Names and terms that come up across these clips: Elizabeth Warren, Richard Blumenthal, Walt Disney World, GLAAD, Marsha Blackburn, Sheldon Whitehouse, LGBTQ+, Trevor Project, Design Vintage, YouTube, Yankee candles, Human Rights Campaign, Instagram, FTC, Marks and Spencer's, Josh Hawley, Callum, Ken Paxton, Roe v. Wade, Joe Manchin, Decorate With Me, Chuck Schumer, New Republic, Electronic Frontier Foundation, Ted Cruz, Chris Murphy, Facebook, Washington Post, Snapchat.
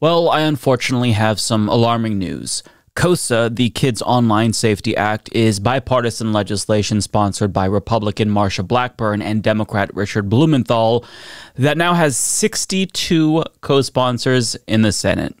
Well, I unfortunately have some alarming news. KOSA, the Kids Online Safety Act, is bipartisan legislation sponsored by Republican Marsha Blackburn and Democrat Richard Blumenthal that now has 62 co-sponsors in the Senate.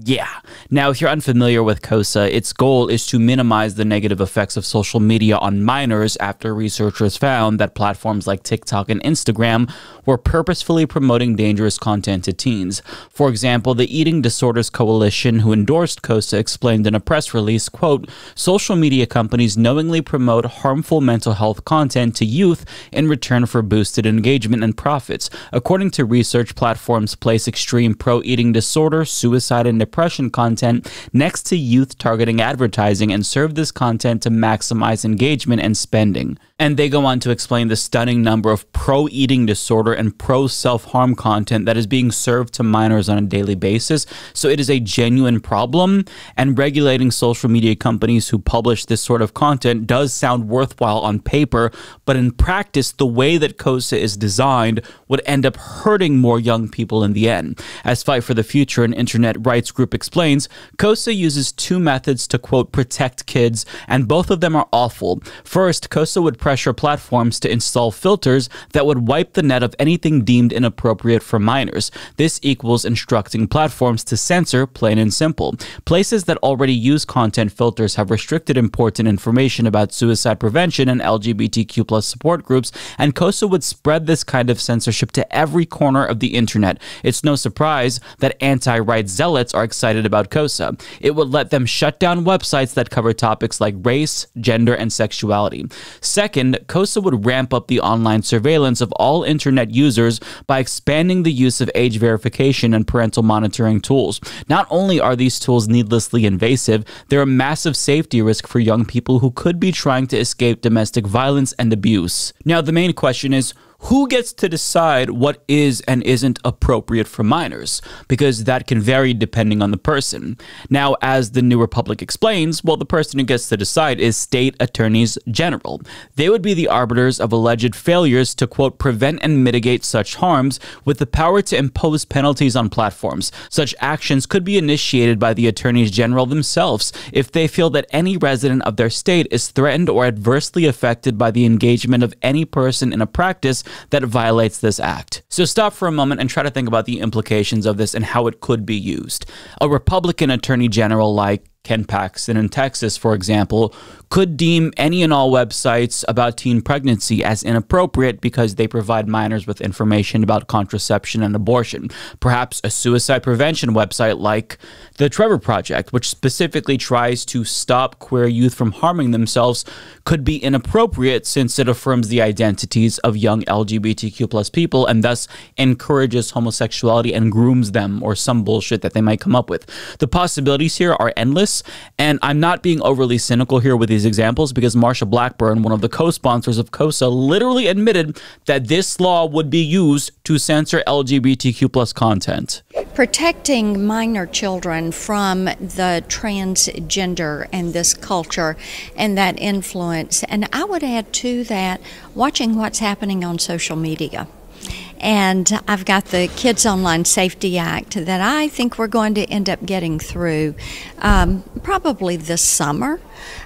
Yeah. Now, if you're unfamiliar with KOSA, its goal is to minimize the negative effects of social media on minors after researchers found that platforms like TikTok and Instagram were purposefully promoting dangerous content to teens. For example, the Eating Disorders Coalition, who endorsed KOSA, explained in a press release, quote, "Social media companies knowingly promote harmful mental health content to youth in return for boosted engagement and profits. According to research, platforms place extreme pro-eating disorder, suicide, and depression content next to youth-targeting advertising and serve this content to maximize engagement and spending." And they go on to explain the stunning number of pro-eating disorder and pro-self-harm content that is being served to minors on a daily basis. So it is a genuine problem, and regulating social media companies who publish this sort of content does sound worthwhile on paper, but in practice, the way that KOSA is designed would end up hurting more young people in the end. As Fight for the Future, an internet rights group, explains, KOSA uses two methods to, quote, protect kids, and both of them are awful. First, KOSA would pressure platforms to install filters that would wipe the net of anything deemed inappropriate for minors. This equals instructing platforms to censor, plain and simple. Places that already use content filters have restricted important information about suicide prevention and LGBTQ+ support groups, and KOSA would spread this kind of censorship to every corner of the internet. It's no surprise that anti-right zealots are excited about KOSA. It would let them shut down websites that cover topics like race, gender, and sexuality. Second, KOSA would ramp up the online surveillance of all internet users by expanding the use of age verification and parental monitoring tools. Not only are these tools needlessly invasive, they're a massive safety risk for young people who could be trying to escape domestic violence and abuse. Now, the main question is, who gets to decide what is and isn't appropriate for minors? Because that can vary depending on the person. Now, as the New Republic explains, well, the person who gets to decide is state attorneys general. They would be the arbiters of alleged failures to, quote, prevent and mitigate such harms, with the power to impose penalties on platforms. Such actions could be initiated by the attorneys general themselves if they feel that any resident of their state is threatened or adversely affected by the engagement of any person in a practice that violates this act. So stop for a moment and try to think about the implications of this and how it could be used. A Republican attorney general like Ken Paxton in Texas, for example, could deem any and all websites about teen pregnancy as inappropriate because they provide minors with information about contraception and abortion. Perhaps a suicide prevention website like the Trevor Project, which specifically tries to stop queer youth from harming themselves, could be inappropriate since it affirms the identities of young LGBTQ+ people and thus encourages homosexuality and grooms them, or some bullshit that they might come up with. The possibilities here are endless. And I'm not being overly cynical here with these examples, because Marsha Blackburn, one of the co-sponsors of KOSA, literally admitted that this law would be used to censor LGBTQ+ content. Protecting minor children from the transgender and this culture and that influence. And I would add to that, watching what's happening on social media. And I've got the Kids Online Safety Act that I think we're going to end up getting through probably this summer.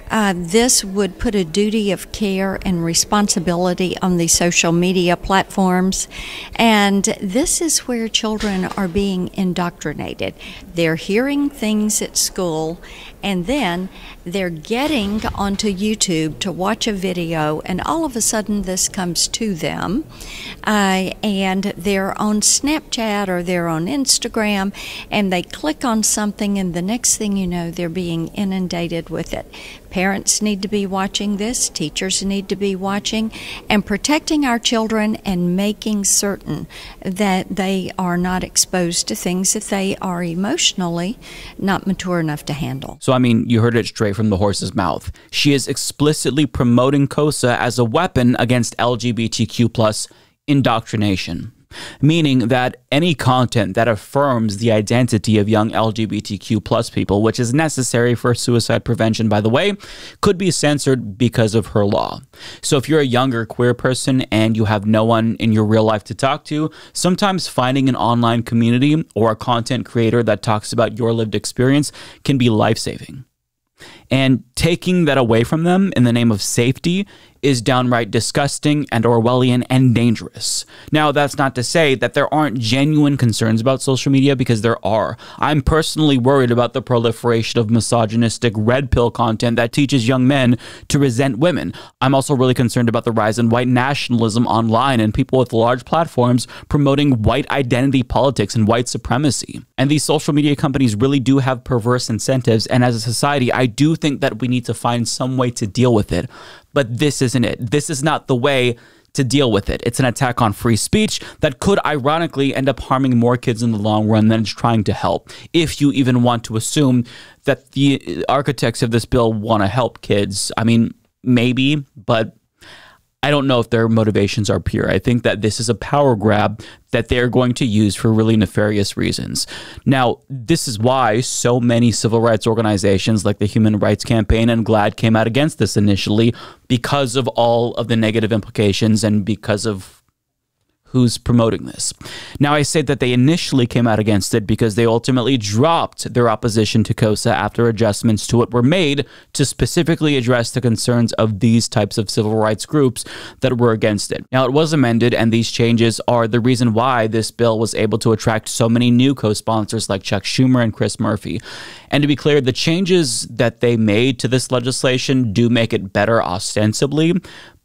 This would put a duty of care and responsibility on the social media platforms. And this is where children are being indoctrinated. They're hearing things at school, and then they're getting onto YouTube to watch a video, and all of a sudden this comes to them. And they're on Snapchat or they're on Instagram, and they click on something, and the next thing you know, they're being inundated with it. Parents need to be watching this, teachers need to be watching, and protecting our children and making certain that they are not exposed to things that they are emotionally not mature enough to handle. So, I mean, you heard it straight from the horse's mouth. She is explicitly promoting KOSA as a weapon against LGBTQ+ indoctrination. meaning that any content that affirms the identity of young LGBTQ+ people, which is necessary for suicide prevention, by the way, could be censored because of her law. So if you're a younger queer person and you have no one in your real life to talk to, sometimes finding an online community or a content creator that talks about your lived experience can be life-saving. And taking that away from them in the name of safety is downright disgusting and Orwellian and dangerous. Now, that's not to say that there aren't genuine concerns about social media, because there are. I'm personally worried about the proliferation of misogynistic red pill content that teaches young men to resent women. I'm also really concerned about the rise in white nationalism online and people with large platforms promoting white identity politics and white supremacy. And these social media companies really do have perverse incentives, and as a society, I do think that we need to find some way to deal with it. But this isn't it. This is not the way to deal with it. It's an attack on free speech that could ironically end up harming more kids in the long run than it's trying to help, if you even want to assume that the architects of this bill want to help kids. I mean, maybe, but I don't know if their motivations are pure. I think that this is a power grab that they're going to use for really nefarious reasons. Now, this is why so many civil rights organizations like the Human Rights Campaign and GLAAD came out against this initially, because of all of the negative implications and because of who's promoting this. Now, I say that they initially came out against it because they ultimately dropped their opposition to KOSA after adjustments to it were made to specifically address the concerns of these types of civil rights groups that were against it. Now, it was amended, and these changes are the reason why this bill was able to attract so many new co-sponsors like Chuck Schumer and Chris Murphy. And to be clear, the changes that they made to this legislation do make it better ostensibly,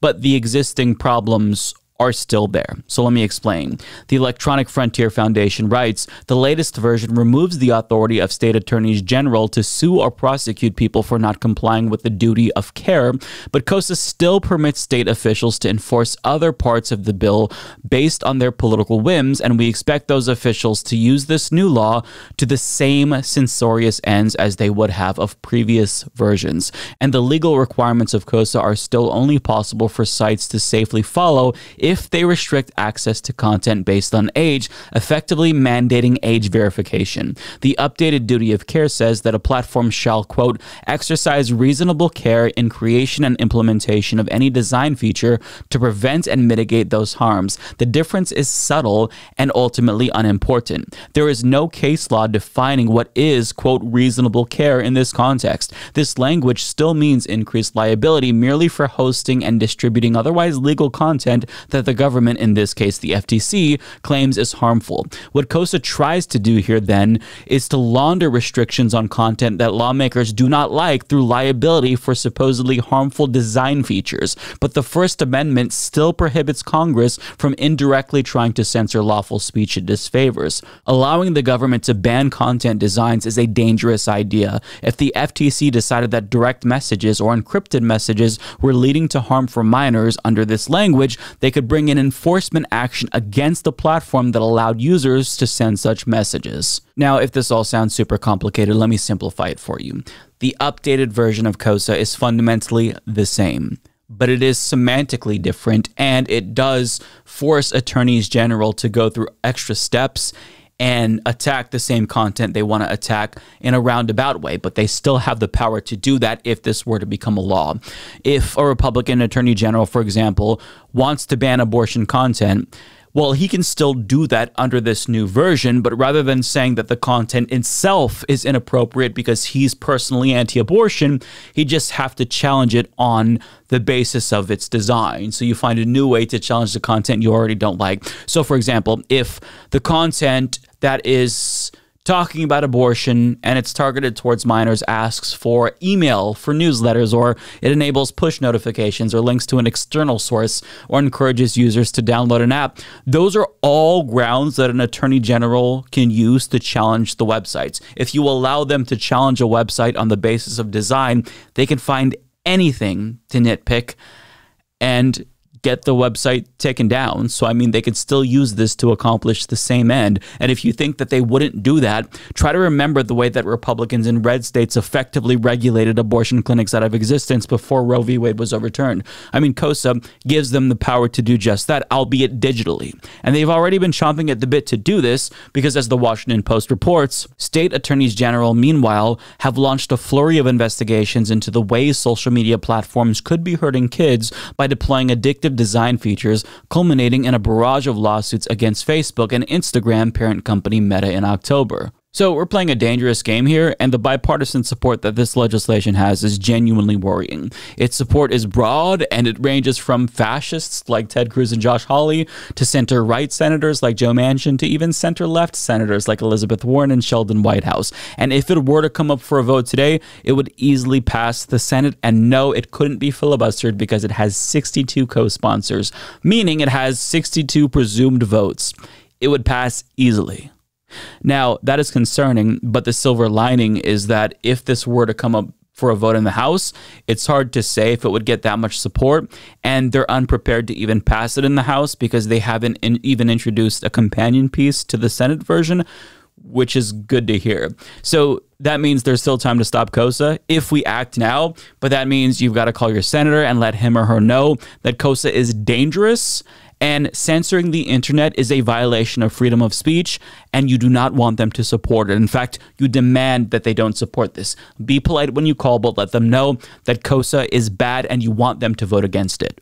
but the existing problems are still there. So let me explain. The Electronic Frontier Foundation writes, the latest version removes the authority of state attorneys general to sue or prosecute people for not complying with the duty of care, but KOSA still permits state officials to enforce other parts of the bill based on their political whims, and we expect those officials to use this new law to the same censorious ends as they would have of previous versions. And the legal requirements of KOSA are still only possible for sites to safely follow if they restrict access to content based on age, effectively mandating age verification. The updated duty of care says that a platform shall, quote, exercise reasonable care in creation and implementation of any design feature to prevent and mitigate those harms. The difference is subtle and ultimately unimportant. There is no case law defining what is, quote, reasonable care in this context. This language still means increased liability merely for hosting and distributing otherwise legal content that the government, in this case the FTC, claims is harmful. What KOSA tries to do here, then, is to launder restrictions on content that lawmakers do not like through liability for supposedly harmful design features. But the First Amendment still prohibits Congress from indirectly trying to censor lawful speech it disfavors. Allowing the government to ban content designs is a dangerous idea. If the FTC decided that direct messages or encrypted messages were leading to harm for minors under this language, they could bring in enforcement action against the platform that allowed users to send such messages. Now, if this all sounds super complicated, let me simplify it for you. The updated version of KOSA is fundamentally the same, but it is semantically different, and it does force attorneys general to go through extra steps and attack the same content they want to attack in a roundabout way, but they still have the power to do that if this were to become a law. If a Republican attorney general, for example, wants to ban abortion content, well, he can still do that under this new version, but rather than saying that the content itself is inappropriate because he's personally anti-abortion, he just have to challenge it on the basis of its design. So you find a new way to challenge the content you already don't like. So, for example, if the content that is talking about abortion and it's targeted towards minors asks for email for newsletters, or it enables push notifications or links to an external source, or encourages users to download an app, those are all grounds that an attorney general can use to challenge the websites. If you allow them to challenge a website on the basis of design, they can find anything to nitpick and get the website taken down. So, I mean, they could still use this to accomplish the same end. And if you think that they wouldn't do that, try to remember the way that Republicans in red states effectively regulated abortion clinics out of existence before Roe v. Wade was overturned. I mean, KOSA gives them the power to do just that, albeit digitally. And they've already been chomping at the bit to do this because, as the Washington Post reports, state attorneys general, meanwhile, have launched a flurry of investigations into the ways social media platforms could be hurting kids by deploying addictive design features, culminating in a barrage of lawsuits against Facebook and Instagram parent company Meta in October. So we're playing a dangerous game here, and the bipartisan support that this legislation has is genuinely worrying. Its support is broad, and it ranges from fascists like Ted Cruz and Josh Hawley to center-right senators like Joe Manchin to even center-left senators like Elizabeth Warren and Sheldon Whitehouse. And if it were to come up for a vote today, it would easily pass the Senate, and no, it couldn't be filibustered because it has 62 co-sponsors, meaning it has 62 presumed votes. It would pass easily. Now, that is concerning, but the silver lining is that if this were to come up for a vote in the House, it's hard to say if it would get that much support, and they're unprepared to even pass it in the House because they haven't even introduced a companion piece to the Senate version, which is good to hear. So that means there's still time to stop KOSA if we act now, but that means you've got to call your senator and let him or her know that KOSA is dangerous, and censoring the internet is a violation of freedom of speech, and you do not want them to support it. In fact, you demand that they don't support this. Be polite when you call, but let them know that KOSA is bad and you want them to vote against it.